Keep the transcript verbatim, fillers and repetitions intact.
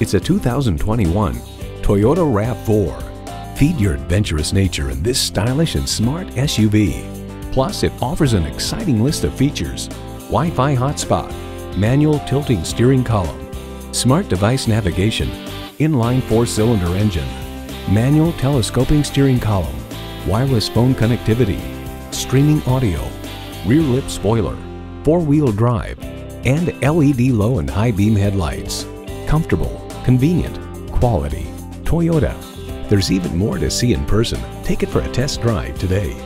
It's a two thousand twenty-one Toyota RAV four. Feed your adventurous nature in this stylish and smart S U V. Plus, it offers an exciting list of features: Wi-Fi hotspot, manual tilting steering column, smart device navigation, inline four-cylinder engine, manual telescoping steering column, wireless phone connectivity, streaming audio, rear lip spoiler, four-wheel drive, and L E D low and high beam headlights. Comfortable, convenient, quality. Toyota. There's even more to see in person. Take it for a test drive today.